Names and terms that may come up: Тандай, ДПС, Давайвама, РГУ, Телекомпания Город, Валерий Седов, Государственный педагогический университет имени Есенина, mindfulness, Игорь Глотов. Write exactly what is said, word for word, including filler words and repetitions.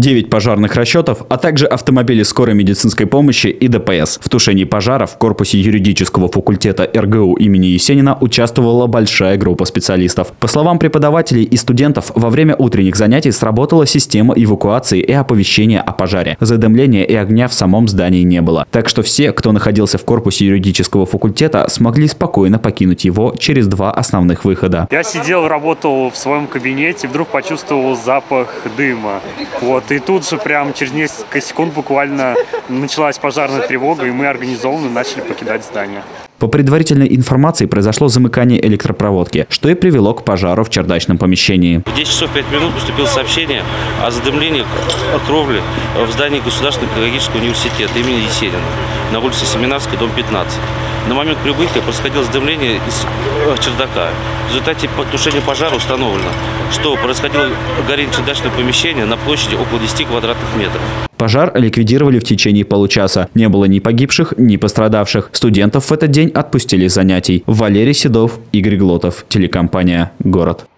девять пожарных расчетов, а также автомобили скорой медицинской помощи и ДПС. В тушении пожара в корпусе юридического факультета РГУ имени Есенина участвовала большая группа специалистов. По словам преподавателей и студентов, во время утренних занятий сработала система эвакуации и оповещения о пожаре. Задымления и огня в самом здании не было. Так что все, кто находился в корпусе юридического факультета, смогли спокойно покинуть его через два основных выхода. Я сидел, работал в своем кабинете, вдруг почувствовал запах дыма. Вот, и тут же прям через несколько секунд буквально началась пожарная тревога, и мы организованно начали покидать здание. По предварительной информации произошло замыкание электропроводки, что и привело к пожару в чердачном помещении. В десять часов пять минут поступило сообщение о задымлении кровли в здании Государственного педагогического университета имени Есенина на улице Семинарской, дом пятнадцать. На момент прибытия происходило задымление из чердака. В результате тушения пожара установлено, что происходило горение чердачного помещения на площади около десяти квадратных метров. Пожар ликвидировали в течение получаса. Не было ни погибших, ни пострадавших. Студентов в этот день отпустили с занятий. Валерий Седов, Игорь Глотов, телекомпания «Город».